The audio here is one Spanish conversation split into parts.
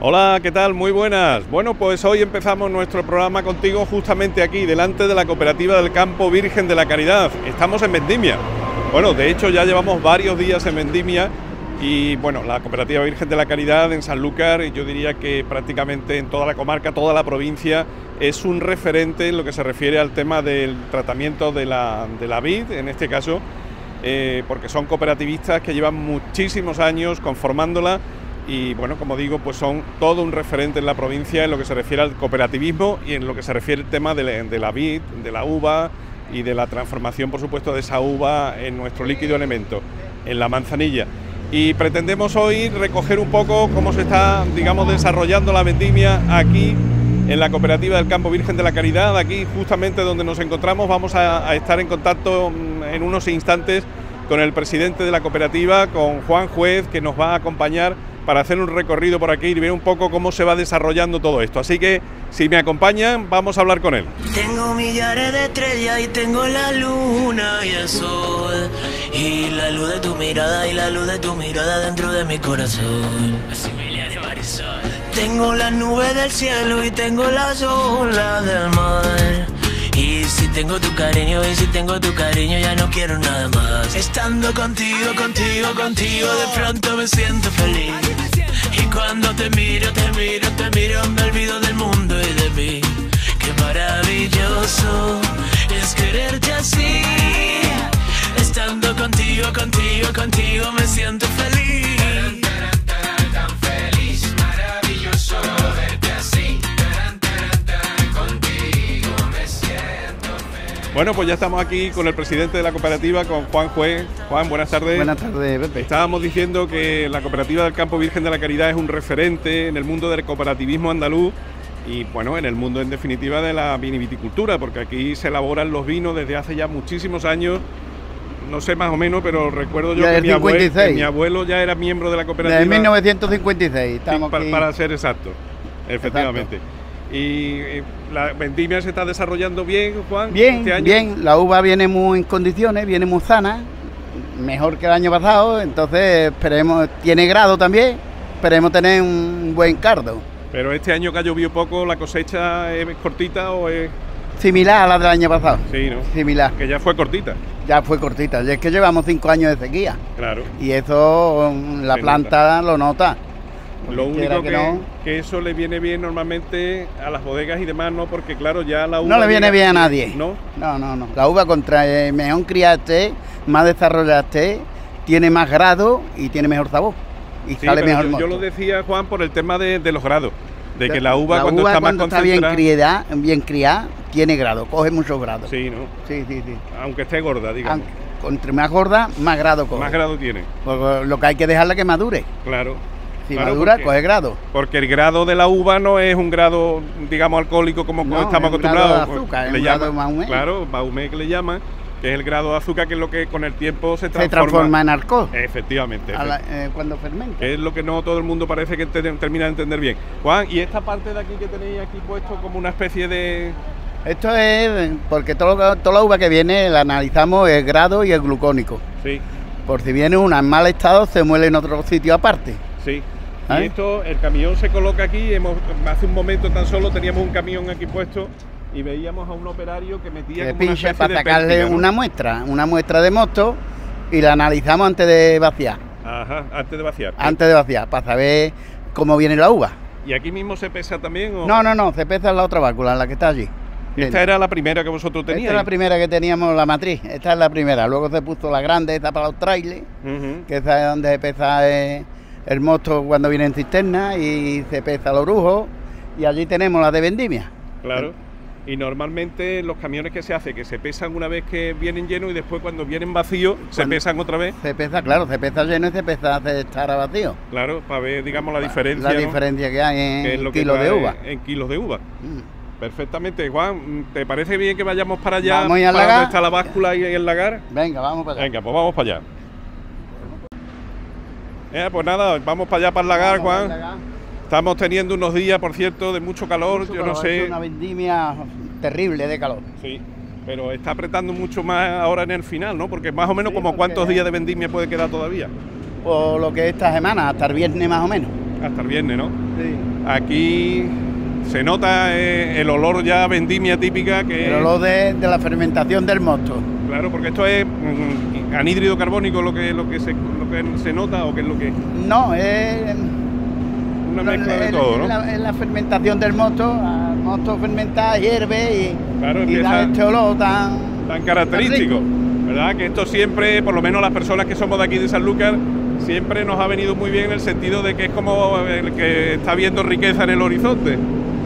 Hola, ¿qué tal? Muy buenas. Bueno, pues hoy empezamos nuestro programa Contigo justamente aquí, delante de la Cooperativa del Campo Virgen de la Caridad. Estamos en Vendimia. Bueno, de hecho ya llevamos varios días en Vendimia y bueno, la Cooperativa Virgen de la Caridad en Sanlúcar, yo diría que prácticamente en toda la comarca, toda la provincia, es un referente en lo que se refiere al tema del tratamiento de la vid, en este caso, porque son cooperativistas que llevan muchísimos años conformándola. Y bueno, como digo, pues son todo un referente en la provincia en lo que se refiere al cooperativismo y en lo que se refiere al tema de la vid, de la uva y de la transformación, por supuesto, de esa uva en nuestro líquido elemento, en la manzanilla. Y pretendemos hoy recoger un poco cómo se está, digamos, desarrollando la vendimia aquí en la Cooperativa del Campo Virgen de la Caridad, aquí justamente donde nos encontramos. Vamos a estar en contacto en unos instantes con el presidente de la cooperativa, con Juan Juez, que nos va a acompañar para hacer un recorrido por aquí y ver un poco cómo se va desarrollando todo esto. Así que, si me acompañan, vamos a hablar con él. Tengo millares de estrellas y tengo la luna y el sol, y la luz de tu mirada, y la luz de tu mirada dentro de mi corazón. Tengo las nubes del cielo y tengo las olas del mar, y si tengo tu cariño, y si tengo tu cariño, ya no quiero nada más. Estando contigo, contigo, contigo, de pronto me siento feliz. Y cuando te miro, te miro, te miro, me olvido del mundo y de mí. Qué maravilloso es quererte así. Estando contigo, contigo, contigo, me siento feliz. Tan feliz, maravilloso verte así. Bueno, pues ya estamos aquí con el presidente de la cooperativa, con Juan Juez. Juan, buenas tardes. Buenas tardes, Pepe. Estábamos diciendo que la Cooperativa del Campo Virgen de la Caridad es un referente en el mundo del cooperativismo andaluz y, bueno, en el mundo, en definitiva, de la viniviticultura, porque aquí se elaboran los vinos desde hace ya muchísimos años. No sé más o menos, pero recuerdo yo que mi abuelo ya era miembro de la cooperativa. Desde 1956. Estamos aquí. Para ser exacto, efectivamente. Exacto. ¿Y la vendimia se está desarrollando bien, Juan? Bien, este año. Bien, la uva viene muy en condiciones, viene muy sana, mejor que el año pasado, entonces esperemos, tiene grado también, esperemos tener un buen cardo. Pero este año que ha llovido poco, ¿la cosecha es cortita o es...? Similar a la del año pasado. Sí, ¿no? Similar. Que ya fue cortita. Ya fue cortita, y es que llevamos 5 años de sequía. Claro. Y eso la planta lo nota. Lo único que eso le viene bien normalmente a las bodegas y demás, ¿no? Porque claro, ya la uva... No le viene bien a nadie. ¿No? No. La uva contra mejor criaste, más desarrollaste, tiene más grado y tiene mejor sabor. Y sí, sale mejor. Yo lo decía, Juan, por el tema de los grados. De que la uva cuando está más concentrada... bien criada, tiene grado, coge muchos grados. Sí, ¿no? Sí. Aunque esté gorda, digamos. Entre más gorda, más grado coge. Más grado tiene. Porque lo que hay que dejarla que madure. Claro. Si madura, coge grado. Porque el grado de la uva no es un grado, digamos, alcohólico como no, estamos acostumbrados. Es un grado de azúcar, le llaman, grado de Baumé. Claro, Baumé que le llaman, que es el grado de azúcar que es lo que con el tiempo se transforma en alcohol. Efectivamente. Cuando fermenta. Que es lo que no todo el mundo parece que termina de entender bien. Juan, ¿y esta parte de aquí que tenéis aquí puesto como una especie de...? Esto es porque toda la uva que viene la analizamos el grado y el glucónico. Sí. Por si viene una en mal estado se muele en otro sitio aparte. Sí. Y esto, el camión se coloca aquí, hace un momento tan solo teníamos un camión aquí puesto y veíamos a un operario que metía como una especie para sacarle de una muestra de mosto y la analizamos antes de vaciar. Ajá, antes de vaciar. ¿Sí? Antes de vaciar, para saber cómo viene la uva. ¿Y aquí mismo se pesa también? ¿O? No, se pesa en la otra válvula, en la que está allí. ¿Esta era la primera que vosotros teníais? Esta es la primera que teníamos, la matriz, esta es la primera. Luego se puso la grande, esta para los trailers, que esa es donde se pesa... el mosto cuando viene en cisterna y se pesa los brujos, y allí tenemos la de vendimia. Claro, y normalmente los camiones que se pesan una vez que vienen llenos y después cuando vienen vacíos se pesan otra vez. Se pesa, claro, se pesa lleno y se pesa de estar a vacío. Claro, para ver, digamos, la diferencia. La diferencia que hay en kilos de uva. En kilos de uva. Perfectamente, Juan, ¿te parece bien que vayamos para allá? Vamos a para donde está la báscula y el lagar. Venga, vamos para allá. Venga, pues vamos para allá. Pues nada, vamos para allá para el lagar, Juan. Estamos teniendo unos días, por cierto, de mucho calor, no sé... Es una vendimia terrible de calor. Sí, pero está apretando mucho más ahora en el final, ¿no? Porque más o menos, sí, como cuántos días de vendimia puede quedar todavía. Por lo que esta semana, hasta el viernes más o menos. hasta el viernes, ¿no? Sí. Aquí se nota el olor ya vendimia típica, que el olor de la fermentación del mosto. Claro, porque esto es anhídrido carbónico lo que se nota, o qué es lo que es. No, es una mezcla de todo, ¿no? La fermentación del mosto, el mosto fermentado hierve y, claro, y da este olor tan característico, tan ¿verdad? Que esto siempre, por lo menos las personas que somos de aquí de Sanlúcar, siempre nos ha venido muy bien, en el sentido de que es como el que está viendo riqueza en el horizonte,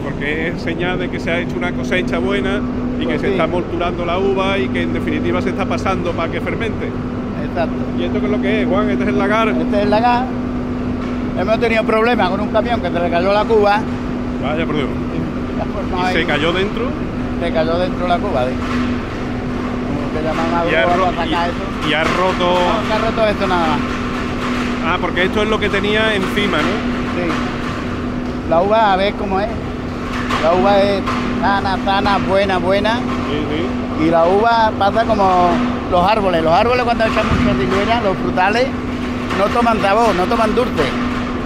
porque es señal de que se ha hecho una cosecha buena y pues que sí, se está molturando la uva y que en definitiva se está pasando para que fermente. Exacto. ¿Y esto qué es lo que es, Juan? Este es el lagar. Este es el lagar. Hemos tenido problemas con un camión que se le cayó la cuba. Vaya, por Dios. ¿Y se cayó dentro? Se cayó dentro la cuba, ¿sí? Como que llaman a para sacar eso. ¿Y ha roto? No, se ha roto esto nada más. Ah, porque esto es lo que tenía encima, ¿no? Sí. La uva, a ver cómo es. La uva es sana, buena. Sí. Y la uva pasa como los árboles. Los árboles, cuando echan mucha diluera, los frutales, no toman sabor, no toman dulce.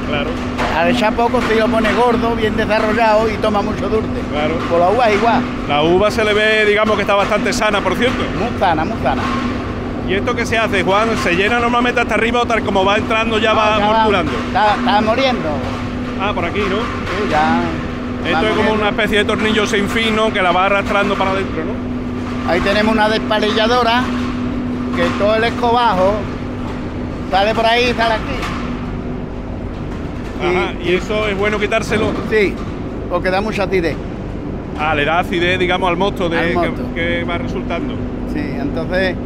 Claro. Al echar poco se lo pone gordo, bien desarrollado y toma mucho dulce. Claro. Por la uva es igual. La uva se le ve, digamos, que está bastante sana, por cierto. Muy sana. ¿Y esto qué se hace, Juan? ¿Se llena normalmente hasta arriba o tal como va entrando ya va morturando? Está muriendo. Ah, por aquí, ¿no? Sí, ya. Esto es como una especie de tornillo sin fin, ¿no?, que la va arrastrando para adentro, ¿no? Ahí tenemos una desparelladora, que todo el escobajo sale por ahí y sale aquí. Ajá, y eso es bueno quitárselo. Sí, porque da mucha acidez. Ah, le da acidez, digamos, al mosto, que va resultando. Sí, entonces,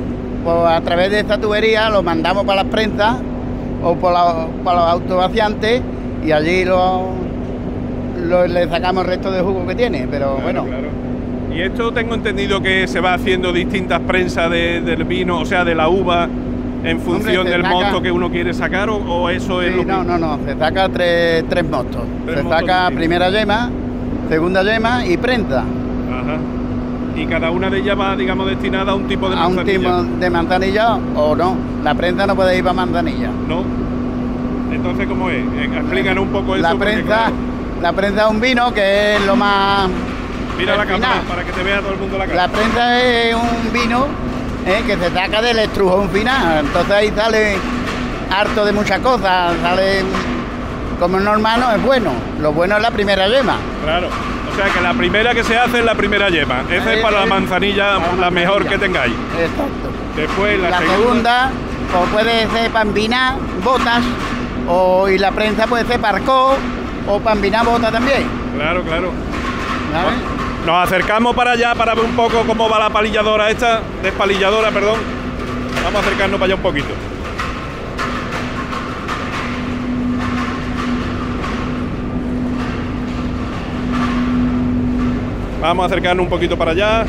pues a través de esta tubería lo mandamos para las prensas o para los autovaciantes, y allí le sacamos el resto de jugo que tiene, pero claro, bueno. Claro. Y esto tengo entendido que se va haciendo distintas prensas del vino, o sea, de la uva, en función del mosto que uno quiere sacar, o eso es lo que... No, se saca tres mostos. Se saca primera yema, segunda yema y prensa. Ajá. Y cada una de ellas va, digamos, destinada a un tipo de manzanilla. A un tipo de manzanilla o no. La prensa no puede ir para manzanilla. No. Entonces, ¿cómo es? Explícanos un poco eso. La prensa... Claro. La prensa es un vino que es lo más... Mira la cámara para que te vea todo el mundo la cara. La prensa es un vino que se saca del estrujón final. Entonces ahí sale harto de muchas cosas. Sale como normal, no es bueno. Lo bueno es la primera yema. Claro. O sea que la primera que se hace es la primera yema. Esa es para la manzanilla, la mejor que tengáis. Exacto. Después la segunda... pues puede ser para embinar botas. Y la prensa puede ser parcó. O pambiná bota también. Claro. ¿Sabes? Nos acercamos para allá para ver un poco cómo va la palilladora esta, despalilladora, perdón. Vamos a acercarnos para allá un poquito. Vamos a acercarnos un poquito para allá.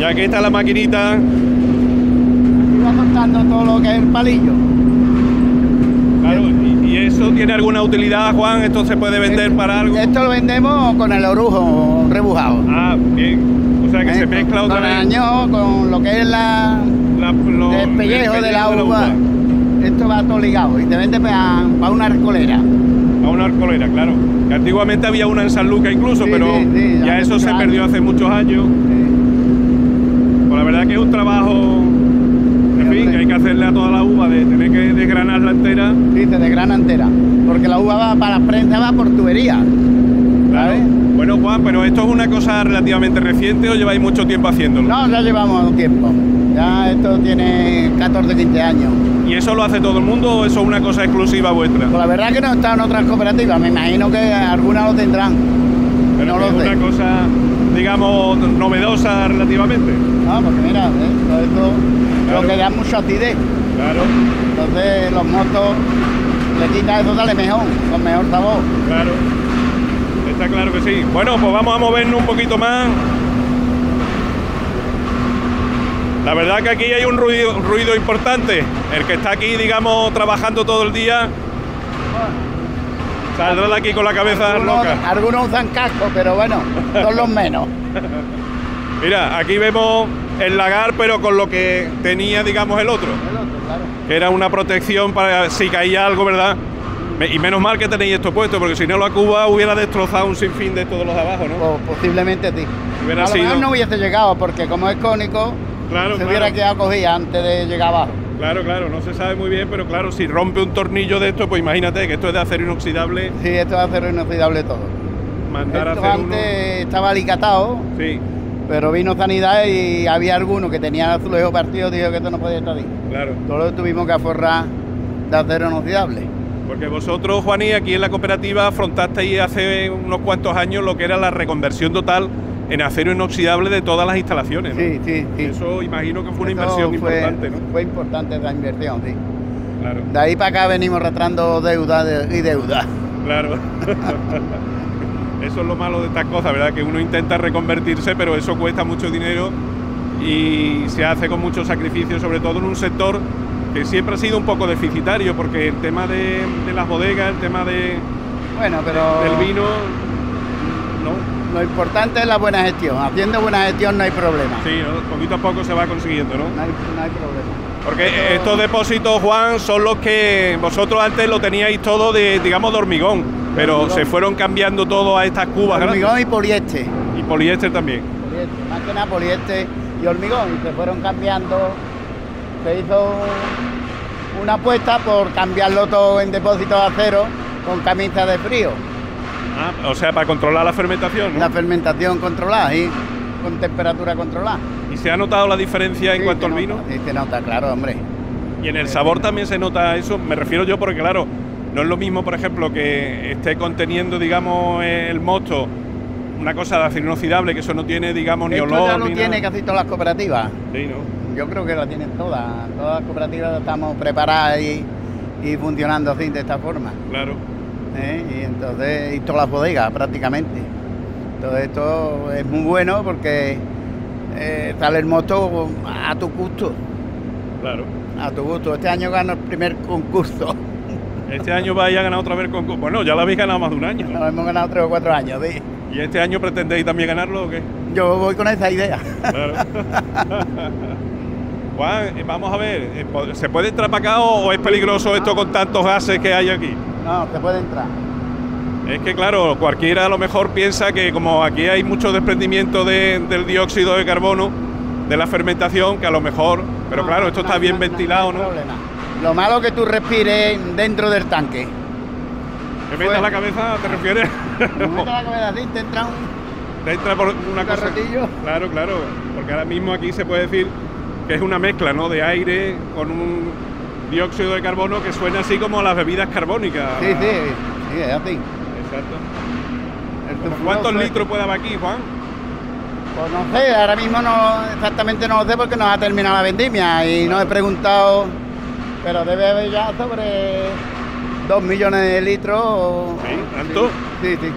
Y aquí está la maquinita. Aquí va cortando todo lo que es el palillo. Claro. ¿Y eso tiene alguna utilidad, Juan? ¿Esto se puede vender para algo? Esto lo vendemos con el orujo rebujado. Ah, bien. O sea que se mezcla otra vez. Con el año, con lo que es el pellejo de la uva. Esto va todo ligado y te vende para una arcolera. A una arcolera, claro. Que antiguamente había una en Sanlúcar incluso, sí, pero sí, ya eso se perdió hace muchos años. Sí. Pues la verdad que es un trabajo... que hay que hacerle a toda la uva, de tener que desgranarla entera. Sí, se desgrana entera, porque la uva va para la prensa, va por tubería. Claro. Bueno, Juan, pero esto es una cosa relativamente reciente, ¿o lleváis mucho tiempo haciéndolo? No, ya llevamos tiempo. Ya esto tiene 14, 15 años. ¿Y eso lo hace todo el mundo o eso es una cosa exclusiva vuestra? Pues la verdad es que no está en otras cooperativas, me imagino que algunas lo tendrán. Pero no lo sé. Es una cosa, digamos, novedosa relativamente. No, porque mira, todo esto... Claro. Lo que da mucha acidez. Claro. Entonces los mostos le quita eso, sale mejor, con mejor sabor. Claro. Está claro que sí. Bueno, pues vamos a movernos un poquito más. La verdad que aquí hay un ruido importante. El que está aquí, digamos, trabajando todo el día, saldrá de aquí con la cabeza loca. Algunos usan casco, pero bueno, son los menos. Mira, aquí vemos el lagar, pero con lo que tenía, digamos, el otro. El otro, claro. Que era una protección para si caía algo, ¿verdad? Y menos mal que tenéis esto puesto, porque si no la Cuba hubiera destrozado un sinfín de todos los de abajo, ¿no? O posiblemente sí. Hubiera sido... mejor no hubiese llegado, porque como es cónico, claro, se hubiera quedado cogida antes de llegar abajo. Claro, claro, no se sabe muy bien, pero claro, si rompe un tornillo de esto, pues imagínate que esto es de acero inoxidable. Sí, esto es de acero inoxidable todo. Mandar esto a hacer antes uno... estaba alicatado, sí, pero vino Sanidad y había algunos que tenían azulejo partido, dijo que esto no podía estar ahí. Claro. Todo lo tuvimos que aforrar de acero inoxidable. Porque vosotros, Juaní, aquí en la cooperativa afrontasteis hace unos cuantos años lo que era la reconversión total en acero inoxidable de todas las instalaciones, ¿no? Sí, sí, sí. Eso imagino que fue una inversión importante, ¿no? Fue importante la inversión, sí. Claro. De ahí para acá venimos arrastrando deuda y deuda. Claro. Eso es lo malo de estas cosas, ¿verdad? Que uno intenta reconvertirse, pero eso cuesta mucho dinero y se hace con mucho sacrificio, sobre todo en un sector que siempre ha sido un poco deficitario, porque el tema de las bodegas, el tema de... bueno, pero... del vino... no. Lo importante es la buena gestión. Haciendo buena gestión no hay problema. Sí, poquito a poco se va consiguiendo, ¿no? No hay problema. Porque pero... estos depósitos, Juan, son los que vosotros antes lo teníais todo de, digamos, de hormigón, pero hormigón. Se fueron cambiando todo a estas cubas grandes. Hormigón y poliéster. Y poliéster también. Poliéster. Más que nada poliéster y hormigón. Y se fueron cambiando. Se hizo una apuesta por cambiarlo todo en depósitos de acero con camisas de frío. Ah, o sea, para controlar la fermentación, ¿no? La fermentación controlada, y con temperatura controlada. ¿Y se ha notado la diferencia en cuanto al vino? Sí, se nota, claro, hombre. ¿Y en el sabor también se nota eso? Me refiero yo porque, claro, no es lo mismo, por ejemplo, que esté conteniendo, digamos, el mosto, una cosa de acero inoxidable, que eso no tiene, digamos, ni olor. Esto ya lo tiene casi todas las cooperativas. Sí, ¿no? Yo creo que la tienen todas. Todas las cooperativas estamos preparadas y funcionando así, de esta forma. Claro. Y entonces, y todas las bodegas prácticamente. Entonces esto es muy bueno porque sale el mosto a tu gusto. Claro. A tu gusto. Este año gano el primer concurso. Este año vais a ganar otra vez el concurso. Bueno, ya lo habéis ganado más de un año, ¿no? Lo hemos ganado 3 o 4 años, sí. ¿Y este año pretendéis también ganarlo o qué? Yo voy con esa idea. Claro. Juan, vamos a ver, ¿se puede entrar para acá o es peligroso esto con tantos gases que hay aquí? No, se puede entrar. Es que claro, cualquiera a lo mejor piensa que como aquí hay mucho desprendimiento del dióxido de carbono, de la fermentación, que a lo mejor... pero no, claro, esto está bien ventilado, ¿no? No hay problema. Lo malo que tú respires dentro del tanque. ¿Te metas la cabeza, te refieres? Me metas la cabeza, sí, te entra un... te entra por una cosa... carretillo. Claro, claro, porque ahora mismo aquí se puede decir que es una mezcla, ¿no? De aire con un... dióxido de carbono que suena así como las bebidas carbónicas. Sí, sí, sí, es así. Exacto. ¿Cuántos litros puede haber aquí, Juan? Pues no sé, ahora mismo no exactamente no lo sé porque nos ha terminado la vendimia y no he preguntado, pero debe haber ya sobre 2 millones de litros. O, ¿sí? ¿Tanto? Sí, sí.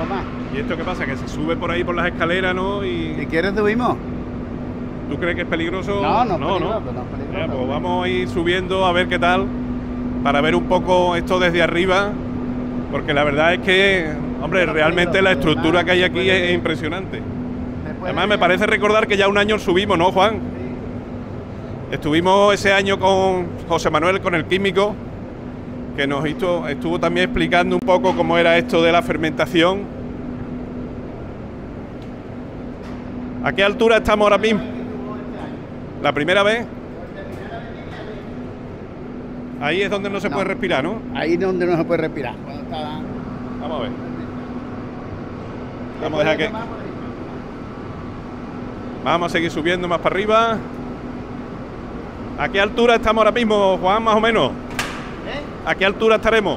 O más. ¿Y esto qué pasa? Que se sube por ahí por las escaleras, ¿no? Y... si quieres subimos. ¿Tú crees que es peligroso? No, no es peligroso, no, no. No es peligroso. Ya, pues vamos a ir subiendo a ver qué tal, para ver un poco esto desde arriba, porque la verdad es que, hombre, realmente la estructura que hay aquí es impresionante. Además, me parece recordar que ya un año subimos, ¿no, Juan? Sí. Estuvimos ese año con José Manuel, con el químico, que nos estuvo también explicando un poco cómo era esto de la fermentación. ¿A qué altura estamos ahora mismo? ¿La primera vez? Ahí es donde no se puede respirar, ¿no? Ahí es donde no se puede respirar. Vamos a ver. Vamos a dejar que... vamos a seguir subiendo más para arriba. ¿A qué altura estamos ahora mismo, Juan, más o menos? ¿A qué altura estaremos?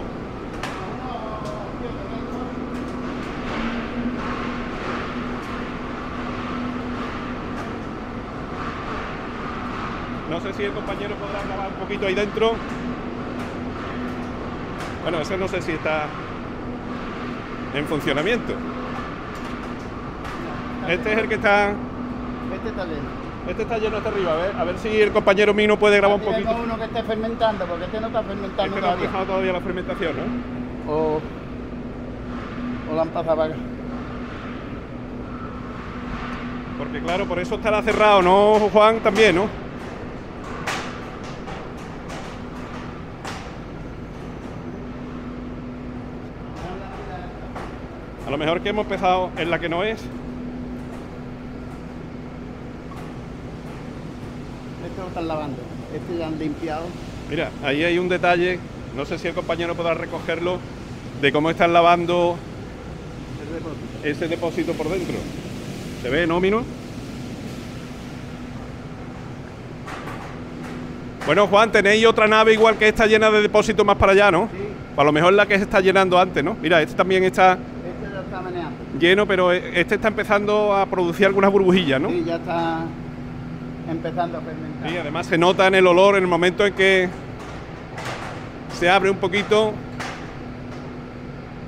No sé si el compañero podrá grabar un poquito ahí dentro. Bueno, ese no sé si está en funcionamiento. Este es el que está... este está lleno. Este está lleno hasta arriba. A ver si el compañero Mino puede grabar un poquito. Uno que esté fermentando, porque este no está fermentando. Este no ha dejado todavía la fermentación, ¿no? O la han pasado para acá. Porque claro, por eso estará cerrado, ¿no, Juan? También, ¿no? A lo mejor que hemos empezado en la que no es. Este lo están lavando, este ya han limpiado. Mira, ahí hay un detalle, no sé si el compañero podrá recogerlo, de cómo están lavando ese depósito por dentro. ¿Se ve, no, Mino? Bueno, Juan, tenéis otra nave igual que esta llena de depósitos más para allá, ¿no? Sí. A lo mejor la que se está llenando antes, ¿no? Mira, este también está... Este ya está meneando. Lleno, pero este está empezando a producir algunas burbujillas, ¿no? Sí, ya está empezando a fermentar. Y además se nota en el olor en el momento en que se abre un poquito.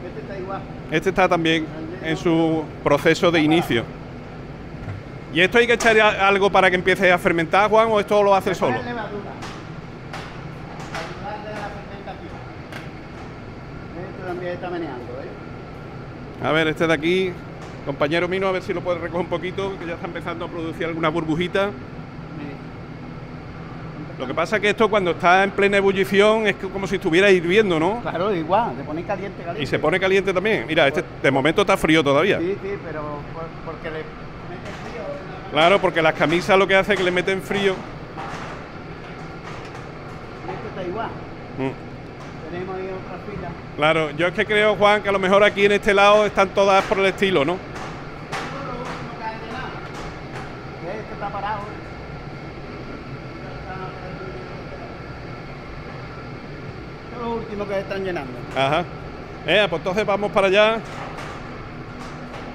Este está igual. Este está también en su proceso de inicio. ¿Y esto hay que echar algo para que empiece a fermentar, Juan, o esto lo hace solo? Está meneando, ¿eh? A ver, este de aquí, compañero Mino, a ver si lo puede recoger un poquito, que ya está empezando a producir alguna burbujita. Sí. Lo que pasa es que esto cuando está en plena ebullición es como si estuviera hirviendo, ¿no? Claro, igual, se pone caliente, caliente. Y se pone caliente también. Mira, este de momento está frío todavía. Sí, sí, pero porque le meten frío. Claro, porque las camisas lo que hace es que le meten frío. Este está igual. Tenemos ahí otra fila. Claro, yo es que creo, Juan, que a lo mejor aquí en este lado están todas por el estilo, ¿no? Este está parado. Este es lo último que están llenando. Ajá. Pues entonces vamos para allá.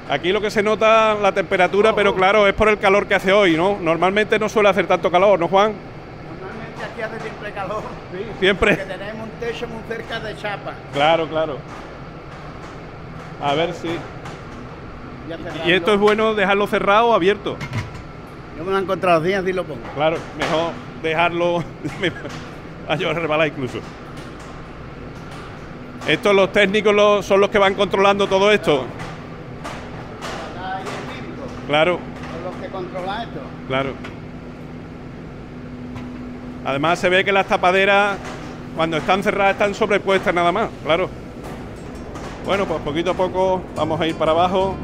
Aquí lo que se nota la temperatura, pero claro, es por el calor que hace hoy, ¿no? Normalmente no suele hacer tanto calor, ¿no, Juan? Normalmente aquí hace siempre calor. Sí, siempre. Porque tenemos un techo muy cerca de chapa. Claro, claro. A ver si... ¿Y esto es bueno dejarlo cerrado o abierto? Yo me lo he encontrado días y lo pongo. Claro, mejor dejarlo... A yo rebalar incluso. Estos los técnicos son los que van controlando todo esto. Claro. Son los que controlan esto. Claro. Además se ve que las tapaderas, cuando están cerradas, están sobrepuestas nada más, claro. Bueno, pues poquito a poco vamos a ir para abajo.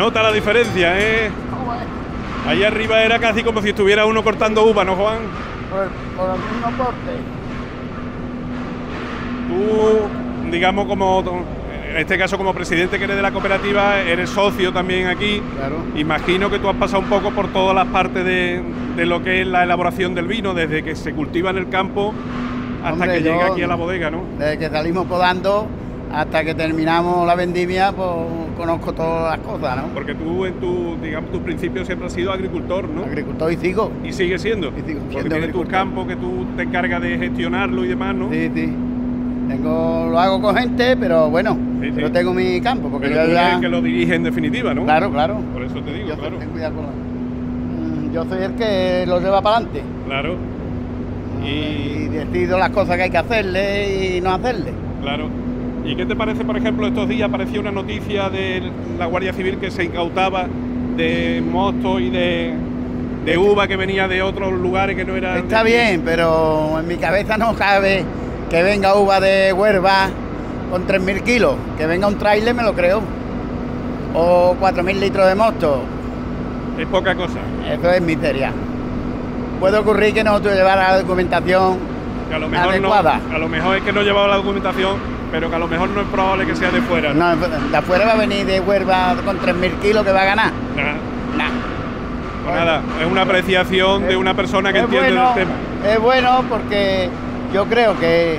Nota la diferencia, ¿eh? Ahí arriba era casi como si estuviera uno cortando uva, ¿no, Juan? Por el mismo corte. Tú, digamos, como en este caso como presidente que eres de la cooperativa, eres socio también aquí. Claro. Imagino que tú has pasado un poco por todas las partes de lo que es la elaboración del vino, desde que se cultiva en el campo hasta que llega aquí a la bodega, ¿no? Desde que salimos podando hasta que terminamos la vendimia, pues conozco todas las cosas, ¿no? Porque tú, en tus principios siempre has sido agricultor, ¿no? Agricultor y sigo. Y sigue siendo. Y sigo siendo. Porque tienes tus campos que tú te encargas de gestionarlo y demás, ¿no? Sí, sí. Lo hago con gente, pero bueno, sí, sí. Yo tengo mi campo. Porque pero tú eres el que lo dirige en definitiva, ¿no? Claro, claro. Por eso te digo, yo claro. Yo soy el que lo lleva para adelante. Claro. Y decido las cosas que hay que hacerle y no hacerle. Claro. ¿Y qué te parece, por ejemplo, estos días apareció una noticia de la Guardia Civil que se incautaba de mostos y de uva que venía de otros lugares que no eran... Está bien, pero en mi cabeza no cabe que venga uva de Huelva con 3.000 kilos. Que venga un tráiler me lo creo. O 4.000 litros de mosto. Es poca cosa. Eso es miseria. Puede ocurrir que no te llevara la documentación adecuada. A lo mejor es que no llevaba la documentación... Pero que a lo mejor no es probable que sea de fuera, ¿no? No, de afuera va a venir de Huelva con 3.000 kilos que va a ganar. Nada. Nah. Pues nada, es una apreciación de una persona que entiende el tema. Es bueno porque Yo creo que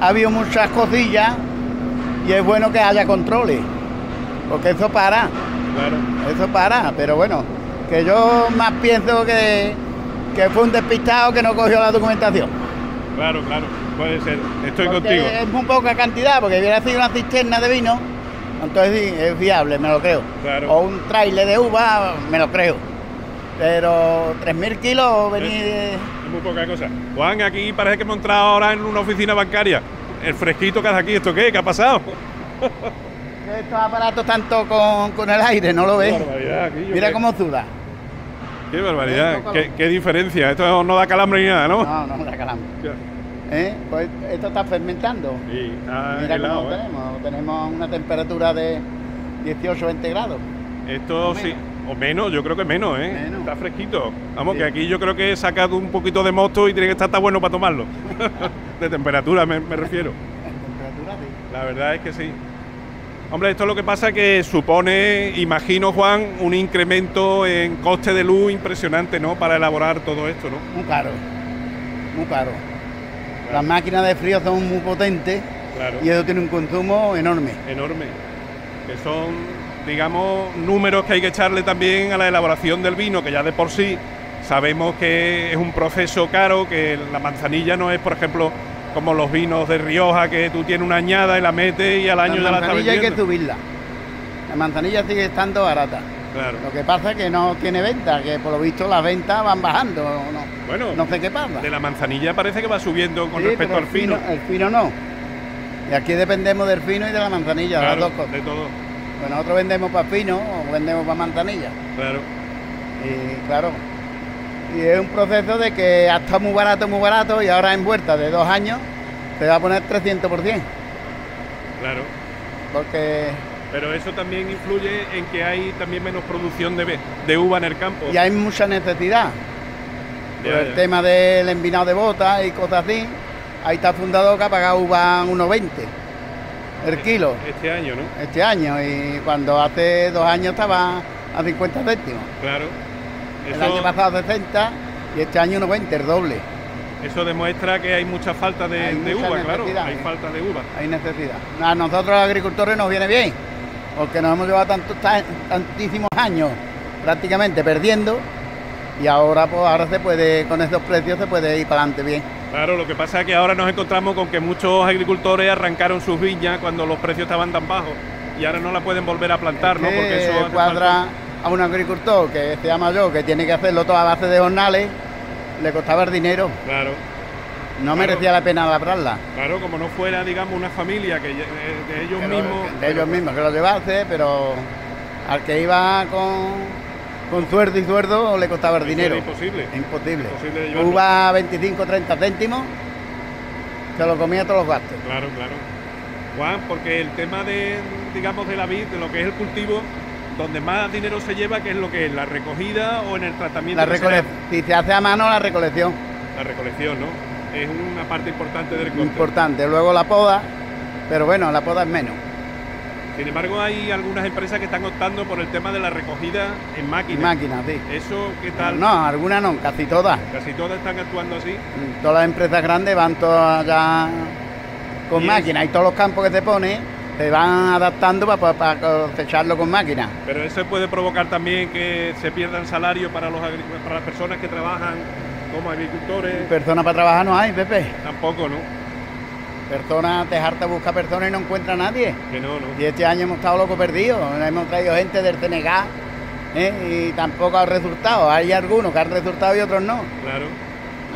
ha habido muchas cosillas y es bueno que haya controles, porque eso para. Claro. Eso para, pero bueno, que yo más pienso que fue un despistado que no cogió la documentación. Claro, claro, puede ser, estoy porque contigo. Es muy poca cantidad, porque hubiera sido una cisterna de vino, entonces sí, es viable, me lo creo. Claro. O un trailer de uva, me lo creo. Pero 3.000 kilos venir... Es muy poca cosa. Juan, aquí parece que hemos entrado ahora en una oficina bancaria. El fresquito que hace aquí, ¿esto qué? ¿Qué ha pasado? Estos aparatos tanto con el aire, ¿no lo ves? Mira cómo suda. Qué barbaridad, qué diferencia. Esto no da calambre ni nada, ¿no? No, no da calambre. ¿Eh? Pues esto está fermentando. Sí, está helado, cómo tenemos. Tenemos una temperatura de 18 20 grados. Esto o sí, o menos, yo creo que menos, ¿eh? Menos. Está fresquito. Vamos, sí. Que aquí yo creo que he sacado un poquito de mosto y tiene que estar tan bueno para tomarlo. De temperatura me refiero. Temperatura, sí. La verdad es que sí. Hombre, esto es lo que pasa que supone, imagino, Juan, un incremento en coste de luz impresionante, ¿no? Para elaborar todo esto, ¿no? Muy caro, muy caro. Claro. Las máquinas de frío son muy potentes, claro. Y eso tiene un consumo enorme. Enorme. Que son, digamos, números que hay que echarle también a la elaboración del vino, que ya de por sí sabemos que es un proceso caro, que la manzanilla no es, por ejemplo, como los vinos de Rioja, que tú tienes una añada y la metes y al año ya la estás vendiendo. La manzanilla hay que subirla. La manzanilla sigue estando barata. Claro. Lo que pasa es que no tiene venta, que por lo visto las ventas van bajando. No, bueno, no sé qué pasa. De la manzanilla parece que va subiendo con respecto al fino. El fino no. Y aquí dependemos del fino y de la manzanilla, claro, las dos cosas. De todo. Pues nosotros vendemos para fino o vendemos para manzanilla. Claro. Y claro. Y es un proceso de que ha estado muy barato y ahora en vuelta de 2 años se va a poner 300%. Claro. Porque... Pero eso también influye en que hay también menos producción de uva en el campo. Y hay mucha necesidad. Ya, por ya. El tema del envinado de botas y cosas así. Ahí está Fundador que ha pagado uva 1,20 el kilo. Este año, ¿no? Este año. Y cuando hace 2 años estaba a 50 céntimos. Claro. El año pasado 60 y este año 90, el doble. Eso demuestra que hay mucha falta de uva, claro. Hay falta de uva. Hay necesidad. A nosotros los agricultores nos viene bien, porque nos hemos llevado tantísimos años prácticamente perdiendo y ahora pues ahora se puede, con esos precios se puede ir para adelante bien. Claro, lo que pasa es que ahora nos encontramos con que muchos agricultores arrancaron sus viñas cuando los precios estaban tan bajos y ahora no la pueden volver a plantar, ¿no? Porque eso cuadra... A un agricultor que sea mayor, que tiene que hacerlo toda a base de jornales, le costaba el dinero. Claro. No merecía la pena labrarla. Claro, como no fuera, digamos, una familia que de ellos mismos. De ellos mismos, que lo llevase, pero al que iba con sueldo y sueldo le costaba el dinero. Imposible. Imposible. Uva 25, 30 céntimos, se lo comía todos los gastos. Claro, claro. Juan, porque el tema de, digamos, de la vid, de lo que es el cultivo, donde más dinero se lleva, ¿qué es lo que es? ¿La recogida o en el tratamiento? Si se hace a mano, la recolección. La recolección, ¿no? Es una parte importante del coste. Importante. Luego la poda, pero bueno, la poda es menos. Sin embargo, hay algunas empresas que están optando por el tema de la recogida en máquinas. Máquinas, sí. ¿Eso qué tal? No, algunas no, casi todas. Casi todas están actuando así. Todas las empresas grandes van todas ya con máquinas y todos los campos que se ponen se van adaptando para cosecharlo con máquinas. Pero eso puede provocar también que se pierdan salarios para las personas que trabajan como agricultores. Personas para trabajar no hay, Pepe. Tampoco, ¿no? Personas, te harta busca personas y no encuentra a nadie. Que no, ¿no? Y este año hemos estado locos perdidos. Hemos traído gente del Senegal, ¿eh? Y tampoco ha resultado. Hay algunos que han resultado y otros no. Claro.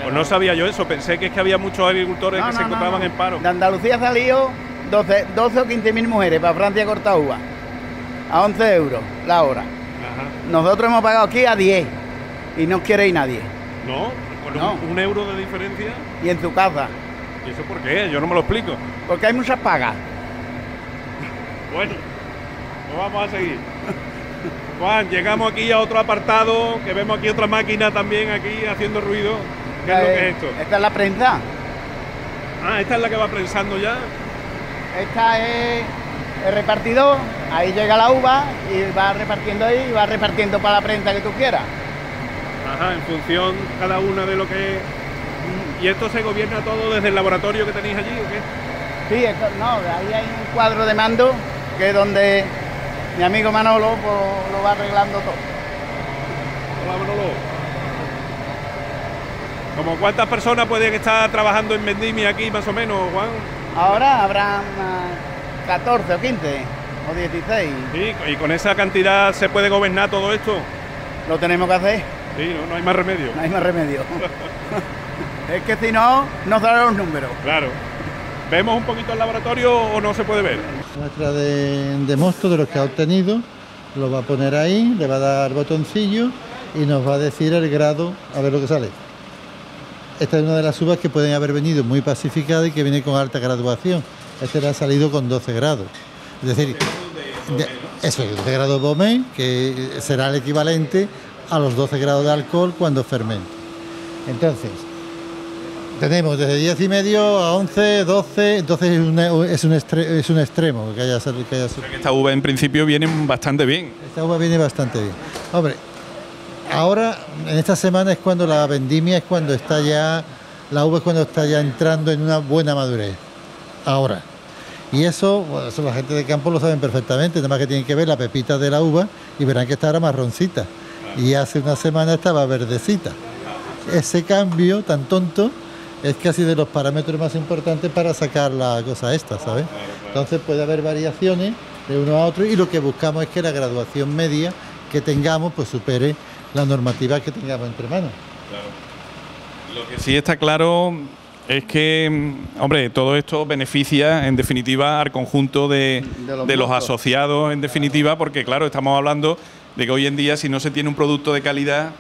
Pues no sabía yo eso. Pensé que es que había muchos agricultores que se encontraban en paro. De Andalucía ha salido 12 o 15.000 mujeres para Francia corta uva a 11 € la hora. Ajá. Nosotros hemos pagado aquí a 10 y no quiere ir nadie. No, con no. Un euro de diferencia. Y en tu casa. ¿Y eso por qué? Yo no me lo explico. Porque hay muchas pagas. Bueno, pues vamos a seguir. Juan, llegamos aquí a otro apartado, que vemos aquí otra máquina también aquí haciendo ruido. ¿Qué es lo que es esto? Esta es la prensa. Ah, esta es la que va prensando ya. Esta es el repartidor, ahí llega la uva y va repartiendo ahí y va repartiendo para la prensa que tú quieras. Ajá, en función cada una de lo que ¿Y esto se gobierna todo desde el laboratorio que tenéis allí o qué? Sí, esto, no, ahí hay un cuadro de mando que es donde mi amigo Manolo pues, lo va arreglando todo. Hola Manolo. ¿Como cuántas personas pueden estar trabajando en Vendimia aquí más o menos, Juan? Ahora habrán 14 o 15 o 16. Sí, ¿y con esa cantidad se puede gobernar todo esto? Lo tenemos que hacer. Sí, no hay más remedio. No hay más remedio. Es que si no, nos darán los números. Claro. ¿Vemos un poquito el laboratorio o no se puede ver? Muestra de mosto de los que ha obtenido, lo va a poner ahí, le va a dar botoncillo y nos va a decir el grado, a ver lo que sale. Esta es una de las uvas que pueden haber venido muy pacificada y que viene con alta graduación. Este le ha salido con 12 grados. Es decir, eso es 12 grados Baumé, que será el equivalente a los 12 grados de alcohol cuando fermente. Entonces, tenemos desde 10,5 a 11, 12, entonces es un extremo que haya salido. Esta uva en principio viene bastante bien. Esta uva viene bastante bien. Hombre, ahora, en esta semana es cuando la vendimia, es cuando está ya, la uva es cuando está ya entrando en una buena madurez. Ahora. Y eso, bueno, eso la gente de campo lo saben perfectamente, nada más que tienen que ver la pepita de la uva y verán que está ahora marroncita. Y hace una semana estaba verdecita. Ese cambio tan tonto es casi de los parámetros más importantes para sacar la cosa esta, ¿sabes? Entonces puede haber variaciones de uno a otro y lo que buscamos es que la graduación media que tengamos pues supere la normativa que tengamos entre manos. Claro. Lo que sí está claro es que, hombre, todo esto beneficia en definitiva al conjunto de los asociados en definitiva, porque claro, estamos hablando de que hoy en día si no se tiene un producto de calidad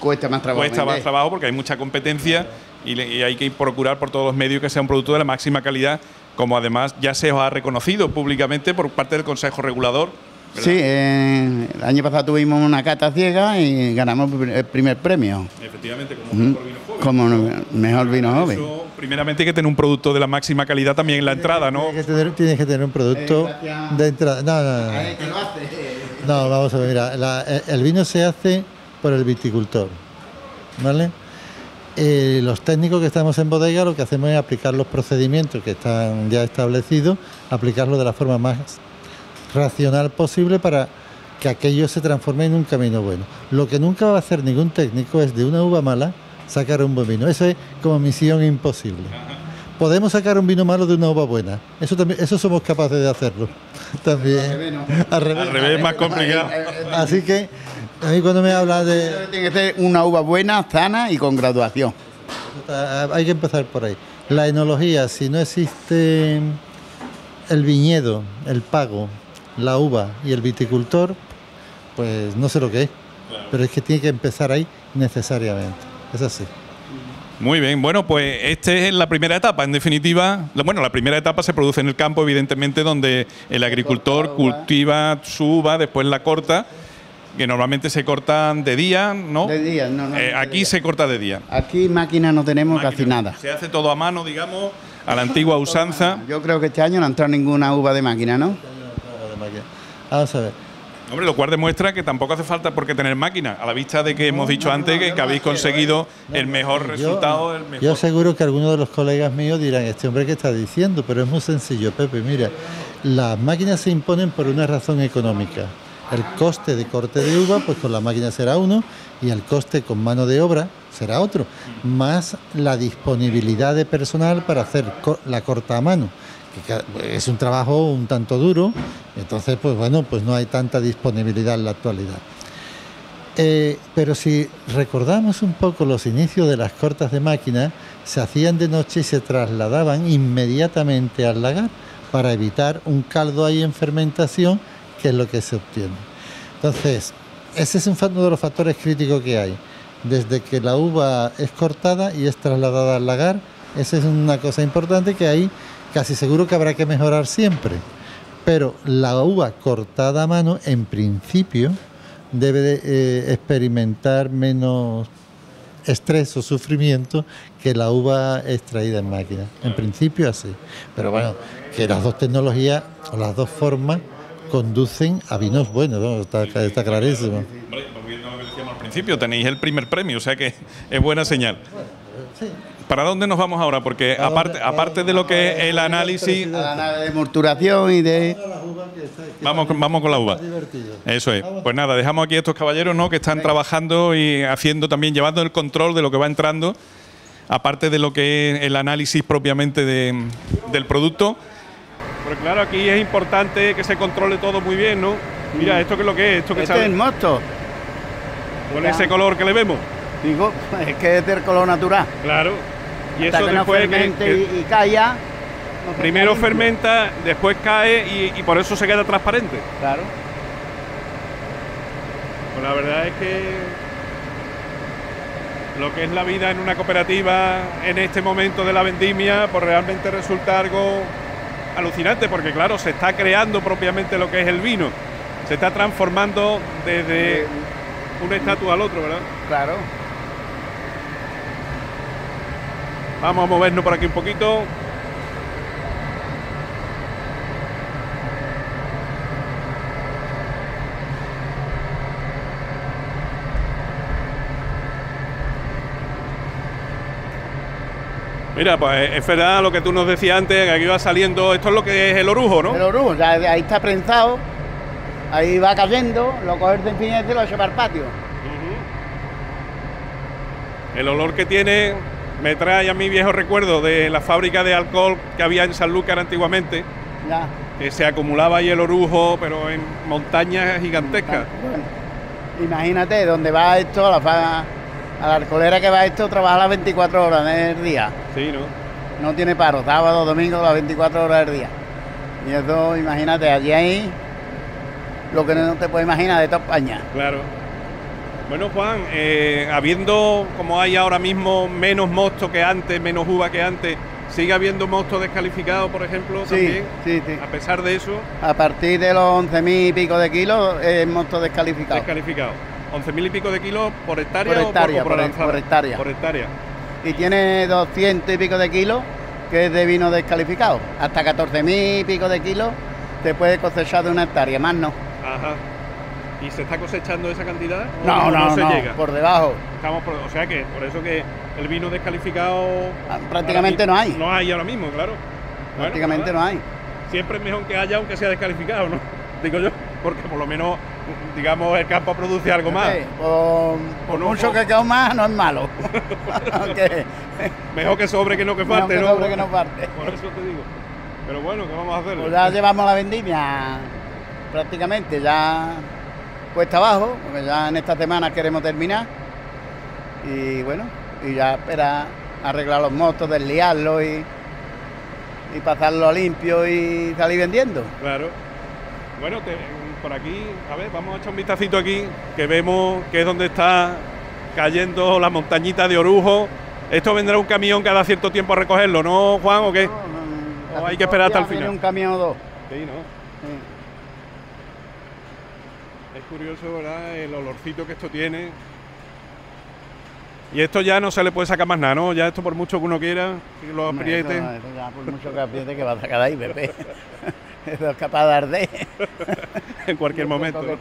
cuesta más trabajo porque hay mucha competencia y hay que procurar por todos los medios que sea un producto de la máxima calidad, como además ya se os ha reconocido públicamente por parte del Consejo Regulador, ¿verdad? Sí, el año pasado tuvimos una cata ciega y ganamos el primer premio. Efectivamente, como mejor vino joven. Eso, primeramente hay que tener un producto de la máxima calidad también en la entrada, ¿no? Tienes que tener un producto de entrada. No, vamos a ver, mira, el vino se hace por el viticultor, ¿vale? Los técnicos que estamos en bodega lo que hacemos es aplicar los procedimientos que están ya establecidos, aplicarlos de la forma más racional posible para que aquello se transforme en un camino bueno. Lo que nunca va a hacer ningún técnico es de una uva mala sacar un buen vino. Eso es como misión imposible. Podemos sacar un vino malo de una uva buena. Eso también, eso somos capaces de hacerlo. También. Al revés, más complicado. Así que a mí cuando me habla de tiene que ser una uva buena, sana y con graduación. Hay que empezar por ahí. La enología, si no existe el viñedo, el pago, la uva y el viticultor, pues no sé lo que es, pero es que tiene que empezar ahí necesariamente, es así. Muy bien, bueno, pues esta es la primera etapa, en definitiva, bueno, la primera etapa se produce en el campo, evidentemente, donde el agricultor cultiva su uva, después la corta, que normalmente se cortan de día, ¿no? De día, no. Aquí se corta de día. Aquí máquina no tenemos casi nada. Se hace todo a mano, digamos, a la antigua usanza. Yo creo que este año no ha entrado ninguna uva de máquina, ¿no? Vamos a ver. Hombre, lo cual demuestra que tampoco hace falta por qué tener máquina, a la vista de que hemos dicho antes que habéis conseguido el mejor resultado. Yo seguro que algunos de los colegas míos dirán, este hombre que está diciendo, pero es muy sencillo, Pepe, mira, las máquinas se imponen por una razón económica. El coste de corte de uva, pues con la máquina será uno, y el coste con mano de obra será otro, más la disponibilidad de personal para hacer la corta a mano. Que es un trabajo un tanto duro, entonces pues bueno, pues no hay tanta disponibilidad en la actualidad. Pero si recordamos un poco los inicios de las cortas de máquina, se hacían de noche y se trasladaban inmediatamente al lagar para evitar un caldo ahí en fermentación, que es lo que se obtiene. Entonces, ese es uno de los factores críticos que hay. Desde que la uva es cortada y es trasladada al lagar, esa es una cosa importante que hay. Casi seguro que habrá que mejorar siempre, pero la uva cortada a mano en principio debe de, experimentar menos estrés o sufrimiento que la uva extraída en máquina. En principio así, pero bueno, que las dos tecnologías o las dos formas conducen a vinos buenos, ¿no? Está clarísimo. Bueno, como decíamos al principio, tenéis el primer premio, o sea que es buena señal. Bueno, sí. ¿Para dónde nos vamos ahora? Porque aparte de lo que es el análisis... de morturación y de... Vamos con la uva. Eso es. Pues nada, dejamos aquí a estos caballeros, ¿no?, que están trabajando y haciendo también, llevando el control de lo que va entrando, aparte de lo que es el análisis propiamente del producto. Pero claro, aquí es importante que se controle todo muy bien, ¿no? Mira, ¿esto qué es lo que es? Esto que este es el mosto. Con ese color que le vemos. Digo, es que es del color natural. Claro. Y hasta eso que después no fermente y calla. No, primero fermenta, después cae y por eso se queda transparente. Claro. Pues la verdad es que lo que es la vida en una cooperativa en este momento de la vendimia, pues realmente resulta algo alucinante, porque claro, se está creando propiamente lo que es el vino. Se está transformando desde un estatus al otro, ¿verdad? Claro. Vamos a movernos por aquí un poquito. Mira, pues es verdad lo que tú nos decías antes, que aquí va saliendo, esto es lo que es el orujo, ¿no? El orujo, o sea, ahí está prensado, ahí va cayendo, lo coges del pinete y lo llevas al patio. El olor que tiene me trae a mi viejo recuerdo de la fábrica de alcohol que había en Sanlúcar antiguamente, ya, que se acumulaba ahí el orujo, pero en montañas gigantescas. Bueno, imagínate, donde va esto, a la alcoholera que va esto, trabaja las 24 horas del día. Sí, ¿no? No tiene paro, sábado, domingo, las 24 horas del día. Y eso, imagínate, allí hay lo que no te puedes imaginar de toda España. Claro. Bueno, Juan, habiendo, como hay ahora mismo, menos mosto que antes, menos uva que antes, ¿sigue habiendo mosto descalificado, por ejemplo, también? Sí, sí. A pesar de eso... A partir de los 11.000 y pico de kilos, es mosto descalificado. Descalificado. 11.000 y pico de kilos por hectárea. Por hectárea, o por hectárea. Por hectárea. Y tiene 200 y pico de kilos que es de vino descalificado. Hasta 14.000 y pico de kilos se puede cosechar de una hectárea, más no. Ajá. ¿Y se está cosechando esa cantidad? No, no se llega. Por debajo. Estamos por, o sea que por eso que el vino descalificado... Prácticamente no hay. No hay ahora mismo, claro. Prácticamente bueno, no hay. Siempre es mejor que haya, aunque sea descalificado, ¿no? Digo yo, porque por lo menos... digamos, el campo produce algo más. Sí, por mucho que quedó más, no es malo. Okay. Mejor que sobre que no que falte, ¿no? Sobre que no falte. Por eso te digo. Pero bueno, ¿qué vamos a hacer? Pues ya llevamos la vendimia prácticamente, ya cuesta abajo, porque ya en esta semana queremos terminar. Y bueno, y ya espera arreglar los mostos, desliarlos y pasarlo limpio y salir vendiendo. Claro. Bueno, por aquí, a ver, vamos a echar un vistacito aquí, que vemos que es donde está cayendo la montañita de orujo. Esto vendrá un camión cada cierto tiempo a recogerlo, ¿no, Juan, o qué? No, ¿o hay que esperar hasta el final? Un camión o dos. Sí, ¿no? Sí. Es curioso, ¿verdad?, el olorcito que esto tiene. Y esto ya no se le puede sacar más nada, ¿no? Ya esto por mucho que uno quiera, que lo apriete. No, eso ya por mucho que apriete que va a sacar ahí, Pepe. Eso es capaz de arder. En cualquier momento. ¿No?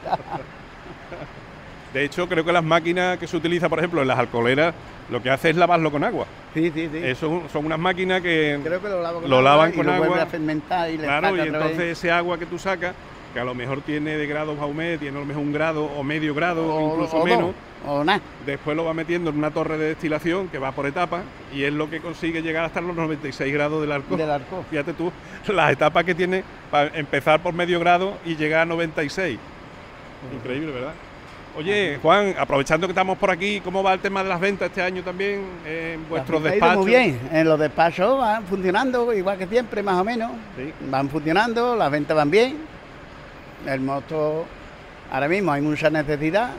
De hecho, creo que las máquinas que se utilizan, por ejemplo, en las alcoholeras, lo que hace es lavarlo con agua. Sí, sí, sí. Eso son unas máquinas que, creo que lo lavan con agua. Y lo vuelven a fermentar y le sacan otra vez. Claro, y entonces ese agua que tú sacas, que a lo mejor tiene de grados Baumé, tiene a lo mejor un grado o medio grado, o incluso o menos, dos, o nada. Después lo va metiendo en una torre de destilación que va por etapas y es lo que consigue llegar hasta los 96 grados del alcohol. Del alcohol. Fíjate tú, las etapas que tiene para empezar por medio grado y llegar a 96. Increíble, ¿verdad? Oye, Juan, aprovechando que estamos por aquí, ¿cómo va el tema de las ventas este año también en vuestros despachos? Muy bien, en los despachos van funcionando igual que siempre, más o menos. Sí. Van funcionando, las ventas van bien. El mosto, ahora mismo hay mucha necesidad,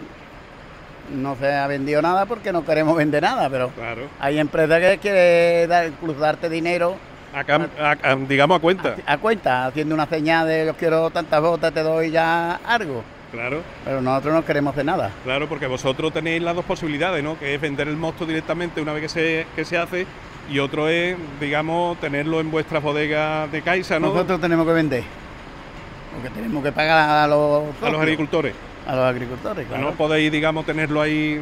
no se ha vendido nada porque no queremos vender nada, pero claro, hay empresas que quieren cruzarte dinero, digamos a cuenta. A cuenta, haciendo una señal de yo quiero tantas botas, te doy ya algo. Claro. Pero nosotros no queremos hacer nada. Claro, porque vosotros tenéis las dos posibilidades, ¿no? Que es vender el mosto directamente una vez que se hace, y otro es, digamos, tenerlo en vuestras bodegas de Caixa, ¿no? Nosotros tenemos que vender. Porque tenemos que pagar a los agricultores. A los agricultores, claro. No podéis, digamos, tenerlo ahí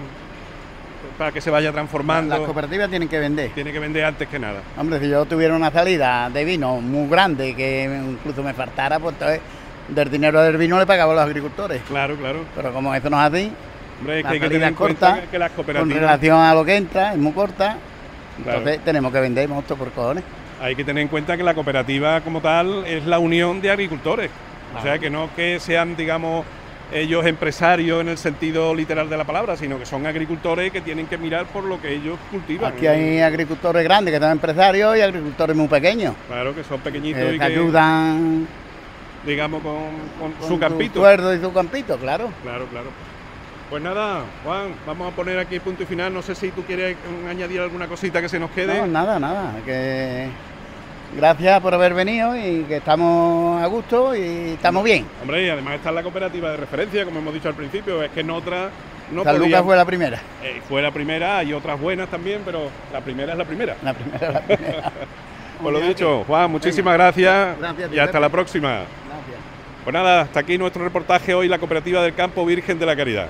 para que se vaya transformando. Las cooperativas tienen que vender. Tienen que vender antes que nada. Hombre, si yo tuviera una salida de vino muy grande, que incluso me faltara, pues entonces del dinero del vino le pagaba a los agricultores. Claro, claro. Pero como eso no es así, hombre, es que hay que tener en cuenta que las cooperativas, con relación a lo que entra, es muy corta. Claro. Entonces tenemos que vender monstruos por cojones. Hay que tener en cuenta que la cooperativa como tal es la unión de agricultores. Claro. O sea, que no que sean, digamos, ellos empresarios en el sentido literal de la palabra, sino que son agricultores que tienen que mirar por lo que ellos cultivan. Aquí hay agricultores grandes que son empresarios y agricultores muy pequeños. Claro, que son pequeñitos y que ayudan, digamos, con su campito. Su sueldo y su campito, claro. Claro, claro. Pues nada, Juan, vamos a poner aquí el punto y final. No sé si tú quieres añadir alguna cosita que se nos quede. No, nada, nada. Que gracias por haber venido y que estamos a gusto y estamos bien. Hombre, y además está la cooperativa de referencia, como hemos dicho al principio. Es que en otras no podíamos. Sanlúcar fue la primera. Fue la primera, hay otras buenas también, pero la primera es la primera. La primera es la primera. Pues lo dicho, Juan, muchísimas gracias, y hasta la próxima. Gracias. Pues nada, hasta aquí nuestro reportaje hoy, la Cooperativa del Campo Virgen de la Caridad.